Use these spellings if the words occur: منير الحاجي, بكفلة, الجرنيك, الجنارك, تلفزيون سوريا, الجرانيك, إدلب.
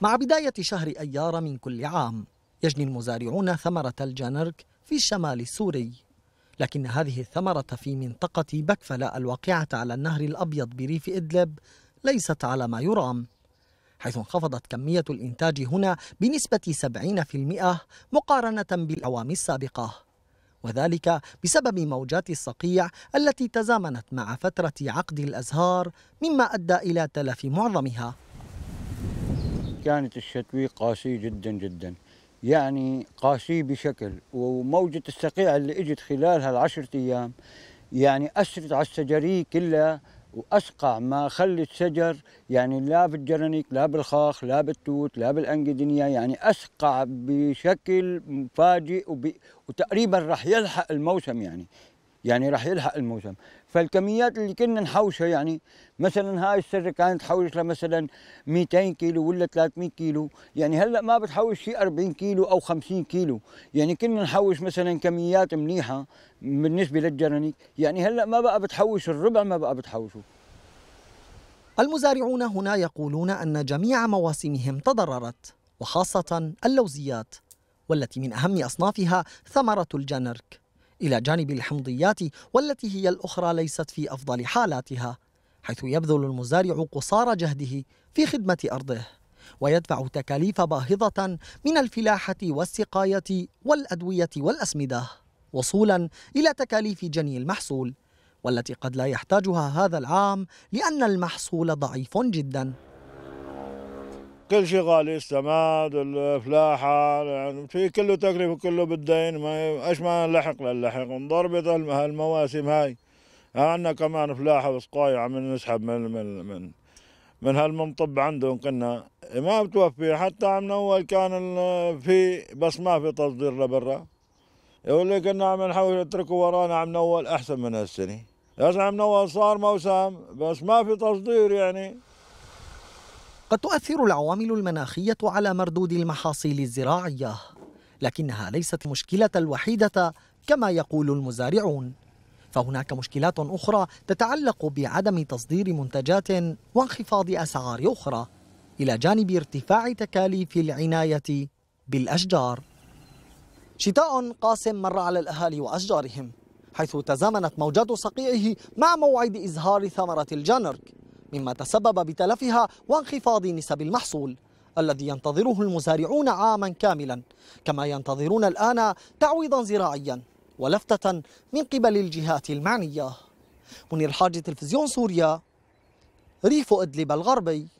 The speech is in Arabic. مع بداية شهر أيار من كل عام يجني المزارعون ثمرة الجنارك في الشمال السوري، لكن هذه الثمرة في منطقة بكفلة الواقعة على النهر الأبيض بريف إدلب ليست على ما يرام، حيث انخفضت كمية الإنتاج هنا بنسبة 70% مقارنة بالأعوام السابقة، وذلك بسبب موجات الصقيع التي تزامنت مع فترة عقد الأزهار مما أدى إلى تلف معظمها. كانت الشتوية قاسية جدا جدا، يعني قاسية بشكل، وموجة الصقيع اللي اجت خلال هالعشرة أيام يعني أثرت على الشجرية كلها وأسقع ما خلي الشجر، يعني لا بالجرنيك لا بالخاخ لا بالتوت لا بالأنجدينيا، يعني أسقع بشكل مفاجئ وتقريبا رح يلحق الموسم، يعني رح يلحق الموسم. فالكميات اللي كنا نحوشها يعني مثلا هاي السرة كانت تحوش لها مثلا 200 كيلو ولا 300 كيلو، يعني هلا ما بتحوش شيء 40 كيلو او 50 كيلو، يعني كنا نحوش مثلا كميات منيحة بالنسبة للجرانيك، يعني هلا ما بقى بتحوش الربع ما بقى بتحوشه. المزارعون هنا يقولون ان جميع مواسمهم تضررت وخاصة اللوزيات، والتي من اهم اصنافها ثمرة الجنارك، إلى جانب الحمضيات والتي هي الأخرى ليست في أفضل حالاتها، حيث يبذل المزارع قصارى جهده في خدمة أرضه ويدفع تكاليف باهظة من الفلاحة والسقاية والأدوية والأسمدة وصولا إلى تكاليف جني المحصول، والتي قد لا يحتاجها هذا العام لأن المحصول ضعيف جدا. كل شيء غالي، السماد، الفلاحة، يعني في كله تكلفة كله بالدين، ما ايش ما نلحق للحق، انضربت هالمواسم هاي، عندنا كمان فلاحة وسقاية عم نسحب من هالمنطب عندهم، كنا ما بتوفي، حتى عم اول كان في بس ما في تصدير لبرا، واللي كنا عم نحاول نتركه ورانا عم اول احسن من هالسنة، بس عم اول صار موسم بس ما في تصدير يعني. قد تؤثر العوامل المناخية على مردود المحاصيل الزراعية، لكنها ليست المشكلة الوحيدة كما يقول المزارعون، فهناك مشكلات أخرى تتعلق بعدم تصدير منتجات وانخفاض أسعار أخرى، إلى جانب ارتفاع تكاليف العناية بالأشجار. شتاء قاسم مر على الأهالي وأشجارهم، حيث تزامنت موجات صقيعه مع موعد إزهار ثمرة الجنارك، مما تسبب بتلفها وانخفاض نسب المحصول الذي ينتظره المزارعون عاما كاملا، كما ينتظرون الآن تعويضا زراعيا ولفتة من قبل الجهات المعنية. منير الحاجي، تلفزيون سوريا، ريف إدلب الغربي.